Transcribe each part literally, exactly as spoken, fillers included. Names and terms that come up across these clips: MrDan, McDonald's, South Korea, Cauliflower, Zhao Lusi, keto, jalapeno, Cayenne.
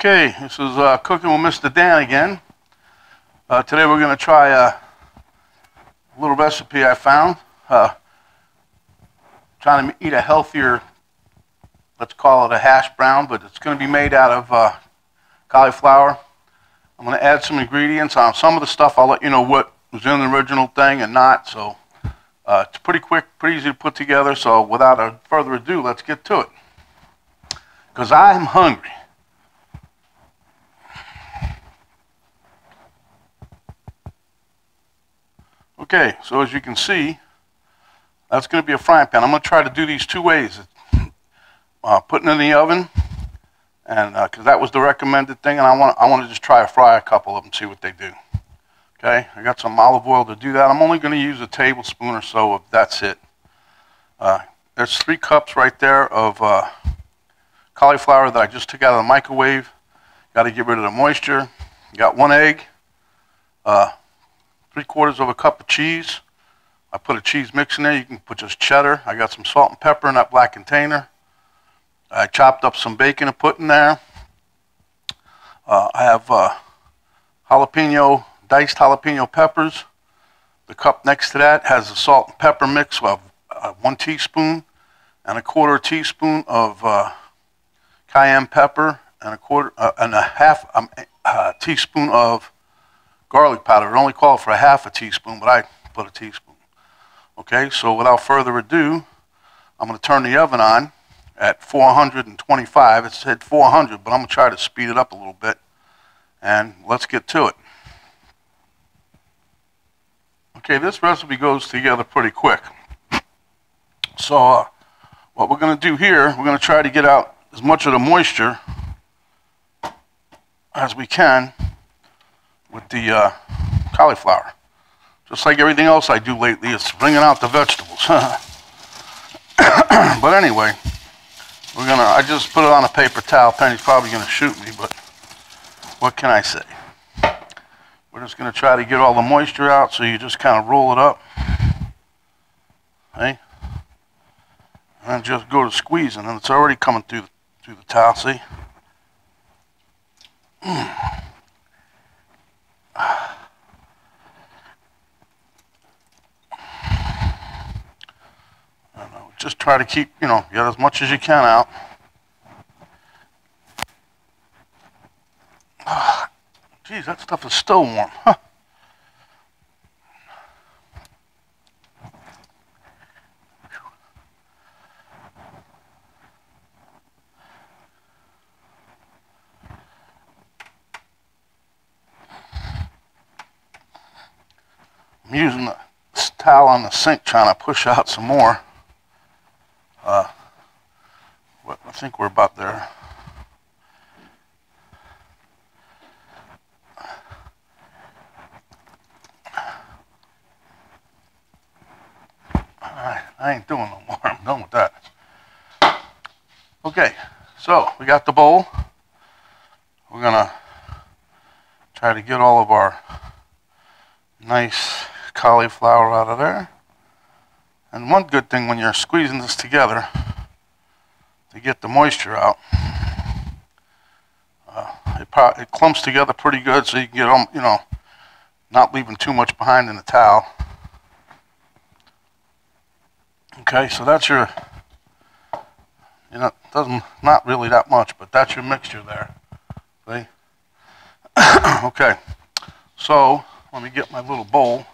Okay, this is uh, Cooking with Mister Dan again. Uh, today we're going to try a little recipe I found. Uh, trying to eat a healthier, let's call it a hash brown, but it's going to be made out of uh, cauliflower. I'm going to add some ingredients. On some of the stuff I'll let you know what was in the original thing and not, so uh, it's pretty quick, pretty easy to put together, so without a further ado, let's get to it. Because I'm hungry. Okay, so as you can see, that's going to be a frying pan. I'm going to try to do these two ways. Uh, putting it in the oven, and because uh, that was the recommended thing, and I want I want to just try to fry a couple of them, see what they do. Okay, I got some olive oil to do that. I'm only going to use a tablespoon or so of that's it. Uh, there's three cups right there of uh, cauliflower that I just took out of the microwave. Got to get rid of the moisture. Got one egg. Uh, Three quarters of a cup of cheese. I put a cheese mix in there. You can put just cheddar. I got some salt and pepper in that black container. I chopped up some bacon and put in there. Uh, I have uh, jalapeno, diced jalapeno peppers. The cup next to that has a salt and pepper mix of uh, one teaspoon and a quarter teaspoon of uh, cayenne pepper and a quarter uh, and a half um, uh, teaspoon of garlic powder. It only called for a half a teaspoon, but I put a teaspoon. Okay, so without further ado, I'm going to turn the oven on at four hundred twenty-five. It said four hundred, but I'm going to try to speed it up a little bit, and let's get to it. Okay, this recipe goes together pretty quick. So uh, what we're going to do here, we're going to try to get out as much of the moisture as we can with the uh, cauliflower. Just like everything else I do lately, it's bringing out the vegetables. But anyway, we're gonna, I just put it on a paper towel. Penny's probably gonna shoot me, but what can I say? We're just gonna try to get all the moisture out, so you just kind of roll it up, okay? And just go to squeezing, and it's already coming through the, through the towel, see? Mm. Just try to keep, you know, get as much as you can out. Ah, geez, that stuff is still warm. Huh. I'm using the towel on the sink, trying to push out some more. Uh, I think we're about there. I, I ain't doing no more. I'm done with that. Okay, so we got the bowl. We're gonna try to get all of our nice cauliflower out of there. And one good thing when you're squeezing this together to get the moisture out, uh, it, it clumps together pretty good, so you can get, um, you know, not leaving too much behind in the towel. Okay, so that's your, you know, doesn't not really that much, but that's your mixture there. See? Okay, so let me get my little bowl.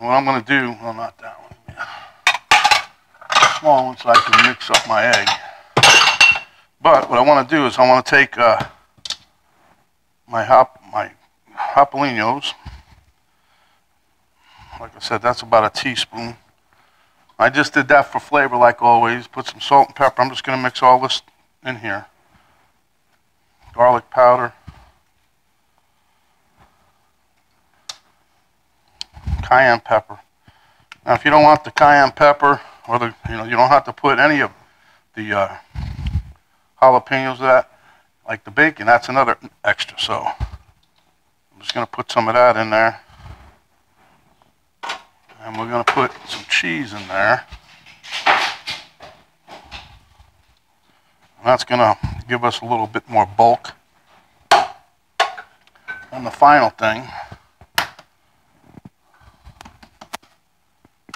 What I'm going to do, well, not that one, yeah. Small one so I can mix up my egg. But what I want to do is I want to take uh, my hop, my jalapenos. Like I said, that's about a teaspoon. I just did that for flavor, like always. Put some salt and pepper. I'm just going to mix all this in here. Garlic powder. Cayenne pepper. Now, if you don't want the cayenne pepper, or the, you know, you don't have to put any of the uh, jalapenos that, like the bacon, that's another extra. So I'm just going to put some of that in there, and we're going to put some cheese in there. That's going to give us a little bit more bulk. And the final thing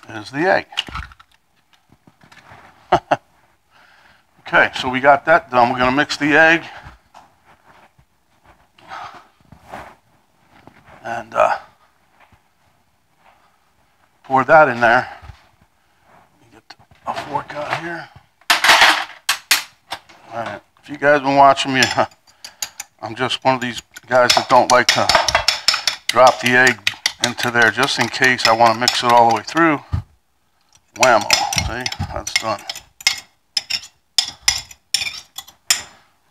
is the egg. Okay, so we got that done. We're going to mix the egg. And uh, pour that in there. Let me get a fork out here. All right. If you guys have been watching me, uh, I'm just one of these guys that don't like to drop the egg into there just in case I want to mix it all the way through. Whammo. See? That's done.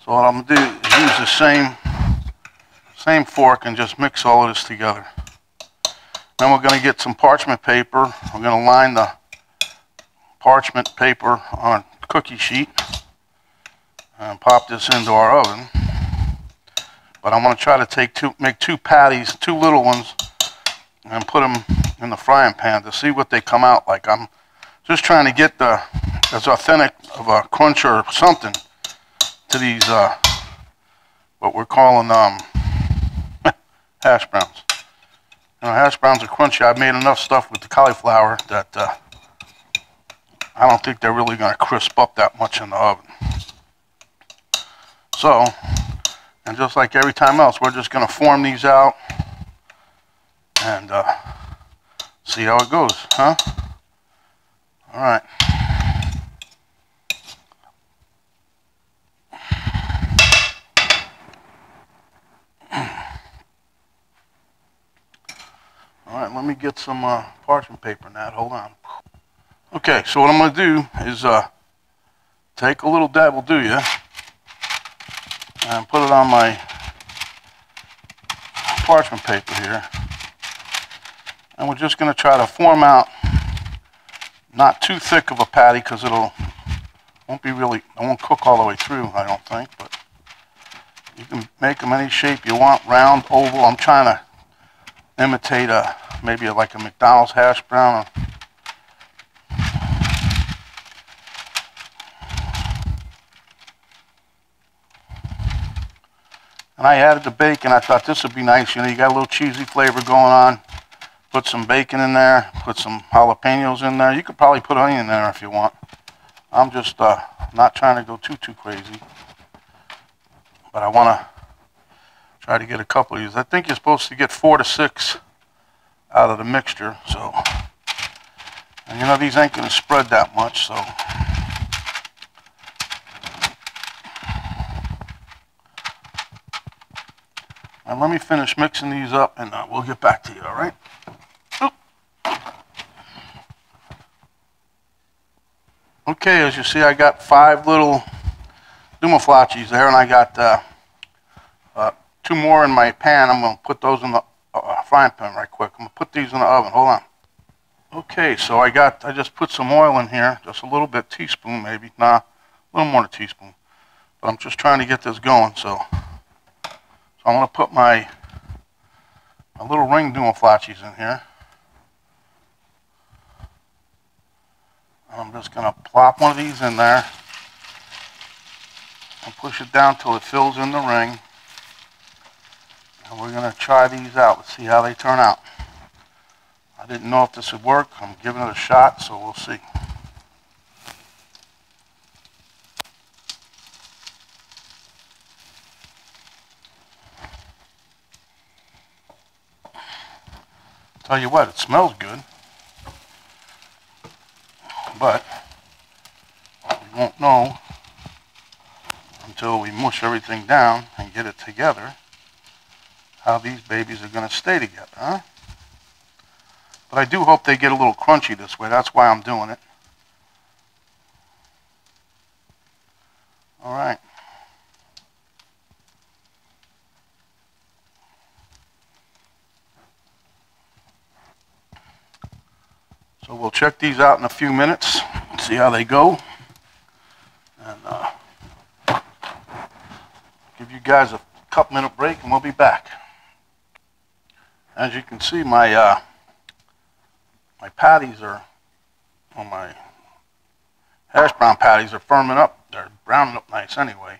So what I'm going to do is use the same, same fork and just mix all of this together. Then we're going to get some parchment paper. We're going to line the parchment paper on a cookie sheet and pop this into our oven. But I'm going to try to take two, make two patties, two little ones, and put them in the frying pan to see what they come out like. I'm just trying to get the as authentic of a crunch or something to these uh, what we're calling um, hash browns. You know, hash browns are crunchy. I've made enough stuff with the cauliflower that uh, I don't think they're really going to crisp up that much in the oven. So, and just like every time else, we're just going to form these out and uh, see how it goes, huh? All right. All right, let me get some uh, parchment paper in that. Hold on. Okay, so what I'm going to do is uh, take a little dabble, do ya, and put it on my parchment paper here. And we're just going to try to form out not too thick of a patty because it'll won't be really, I won't cook all the way through, I don't think, but you can make them any shape you want, round, oval. I'm trying to imitate a maybe like a McDonald's hash brown. And I added the bacon. I thought this would be nice. You know, you got a little cheesy flavor going on. Put some bacon in there. Put some jalapenos in there. You could probably put onion in there if you want. I'm just uh, not trying to go too, too crazy. But I want to try to get a couple of these. I think you're supposed to get four to six out of the mixture. So, and you know, these ain't going to spread that much. So, and let me finish mixing these up and uh, we'll get back to you, all right? Oop. Okay, as you see, I got five little dumaflachis there, and I got uh, uh, two more in my pan. I'm going to put those in the uh, frying pan right quick. I'm going to put these in the oven. Hold on. Okay, so I got, I just put some oil in here, just a little bit, teaspoon maybe. Nah, a little more than a teaspoon. But I'm just trying to get this going, so. So I'm going to put my, my little ring dumaflachis in here. I'm just going to plop one of these in there. And push it down till it fills in the ring. And we're going to try these out. Let's see how they turn out. I didn't know if this would work. I'm giving it a shot, so we'll see. Tell you what, it smells good. But we won't know until we mush everything down and get it together, how these babies are going to stay together, huh? But I do hope they get a little crunchy this way. That's why I'm doing it. All right. So we'll check these out in a few minutes, see how they go, and uh, give you guys a couple minute break and we'll be back. As you can see, my uh, my patties are, or my hash brown patties are firming up. They're browning up nice anyway.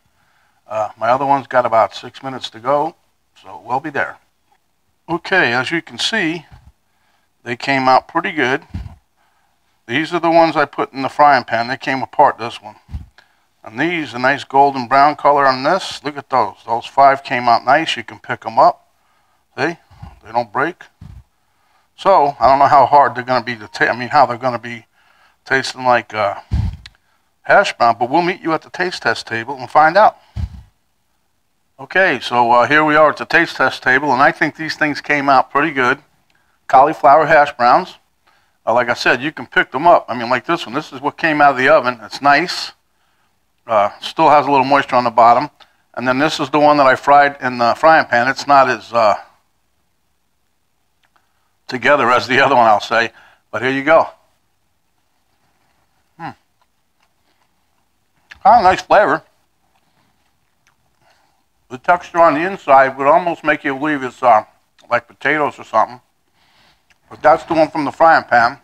Uh, my other one's got about six minutes to go, so we'll be there. Okay, as you can see, they came out pretty good. These are the ones I put in the frying pan. They came apart, this one. And these, a nice golden brown color on this. Look at those. Those five came out nice. You can pick them up. See? They don't break. So, I don't know how hard they're going to be to taste. I mean, how they're going to be tasting like uh, hash brown. But we'll meet you at the taste test table and find out. Okay, so uh, here we are at the taste test table. And I think these things came out pretty good. Cauliflower hash browns. Uh, like I said, you can pick them up. I mean, like this one. This is what came out of the oven. It's nice. Uh, still has a little moisture on the bottom. And then this is the one that I fried in the frying pan. It's not as uh, together as the other one, I'll say. But here you go. Hmm. Kind of nice flavor. The texture on the inside would almost make you believe it's uh, like potatoes or something. But that's the one from the frying pan.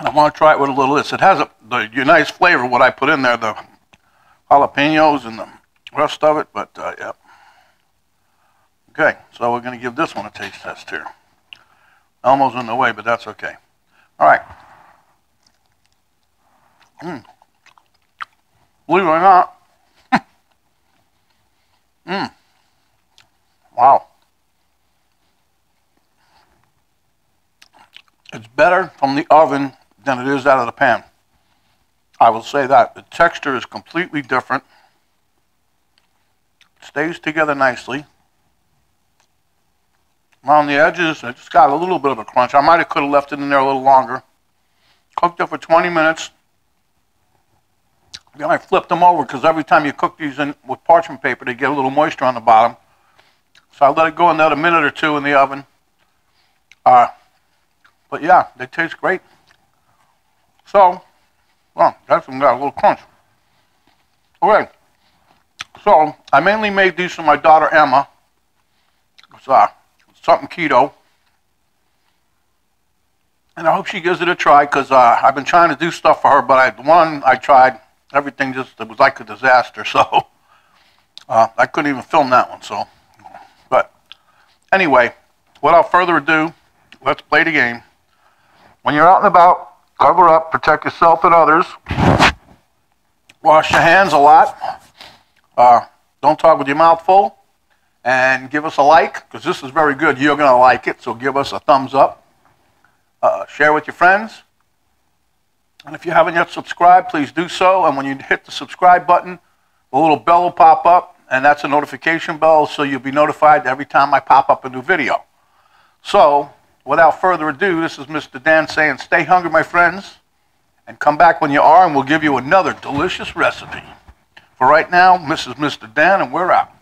And I want to try it with a little of this. It has a, the your nice flavor, what I put in there, the jalapenos and the rest of it, but uh, yep. Okay, so we're going to give this one a taste test here. Elmo's in the way, but that's okay. All right. Mm. Believe it or not. mm. Wow. It's better from the oven than it is out of the pan. I will say that. The texture is completely different. It stays together nicely. Around the edges, it's got a little bit of a crunch. I might have could have left it in there a little longer. Cooked it for twenty minutes. Then I flipped them over because every time you cook these in with parchment paper, they get a little moisture on the bottom. So I let it go another minute or two in the oven. Uh, But yeah, they taste great. So, well, that's one got a little crunch. Okay, so I mainly made these for my daughter Emma. It's uh, something keto. And I hope she gives it a try because uh, I've been trying to do stuff for her, but I, the one I tried, everything just it was like a disaster. So uh, I couldn't even film that one. So, but anyway, without further ado, let's play the game. When you're out and about, cover up, protect yourself and others. Wash your hands a lot. Uh, don't talk with your mouth full. And give us a like, because this is very good. You're going to like it, so give us a thumbs up. Uh, share with your friends. And if you haven't yet subscribed, please do so. And when you hit the subscribe button, a little bell will pop up, and that's a notification bell, so you'll be notified every time I pop up a new video. So, without further ado, this is Mister Dan saying stay hungry, my friends, and come back when you are, and we'll give you another delicious recipe. For right now, this is Mister Dan, and we're out.